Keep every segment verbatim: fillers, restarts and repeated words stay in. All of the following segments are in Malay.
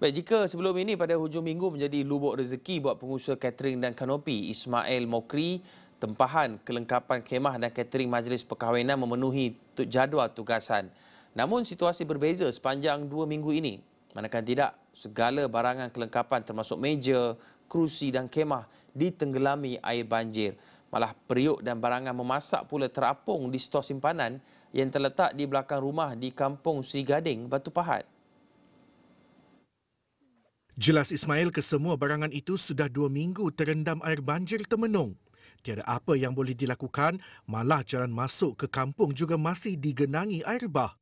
Baik, jika sebelum ini pada hujung minggu menjadi lubuk rezeki buat pengusaha catering dan kanopi, Ismail Mokri, tempahan kelengkapan khemah dan catering majlis perkahwinan memenuhi jadual tugasan. Namun situasi berbeza sepanjang dua minggu ini. Manakala tidak, segala barangan kelengkapan termasuk meja, kerusi dan khemah ditenggelami air banjir. Malah periuk dan barangan memasak pula terapung di stor simpanan yang terletak di belakang rumah di kampung Sri Gading, Batu Pahat. Jelas Ismail, kesemua barangan itu sudah dua minggu terendam air banjir temenung. Tiada apa yang boleh dilakukan, malah jalan masuk ke kampung juga masih digenangi air bah.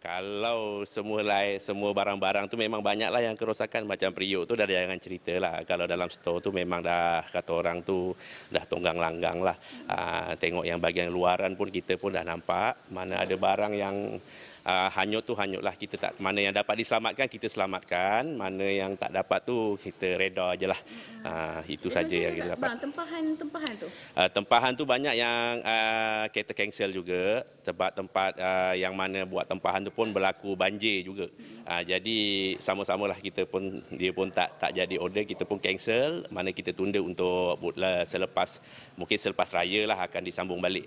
Kalau semua lai, semua barang-barang tu memang banyaklah yang kerosakan, macam periuk tu dah jangan cerita lah. Kalau dalam stor tu memang dah kata orang tu dah tonggang-langgang lah. Aa, tengok yang bahagian luaran pun kita pun dah nampak, mana ada barang yang aa, hanyut tu hanyutlah, kita tak, mana yang dapat diselamatkan kita selamatkan, mana yang tak dapat tu kita reda ajalah. Aa, itu saja yang kita dapat. Tempahan-tempahan tu. Aa, tempahan tu banyak yang aa, kita cancel juga, tempat-tempat aa, yang mana buat tempahan tu pun berlaku banjir juga. Ha, jadi sama-samalah kita pun, dia pun tak tak jadi order, kita pun cancel, mana kita tunda untuk selepas, mungkin selepas raya lah akan disambung balik.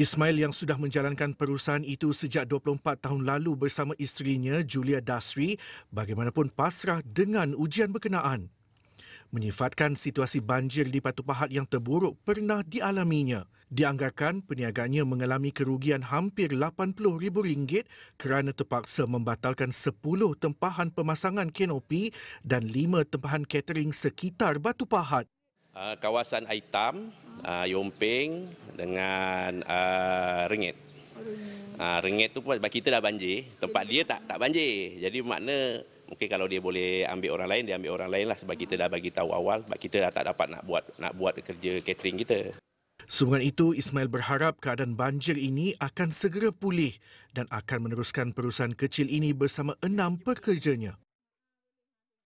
Ismail yang sudah menjalankan perusahaan itu sejak dua puluh empat tahun lalu bersama isterinya Julia Dasri bagaimanapun pasrah dengan ujian berkenaan. Menyifatkan situasi banjir di Batu Pahat yang terburuk pernah dialaminya. Dianggarkan perniagaannya mengalami kerugian hampir lapan puluh ribu ringgit kerana terpaksa membatalkan sepuluh tempahan pemasangan kanopi dan lima tempahan catering sekitar Batu Pahat. Kawasan Aitam, Yomping dengan Rengit. Rengit tu pun kita dah banjir, tempat dia tak tak banjir. Jadi makna mungkin kalau dia boleh ambil orang lain, dia ambil orang lain lah, sebab kita dah bagi tahu awal, sebab kita dah tak dapat nak buat nak buat kerja catering kita. Sehubungan itu, Ismail berharap keadaan banjir ini akan segera pulih dan akan meneruskan perusahaan kecil ini bersama enam pekerjanya.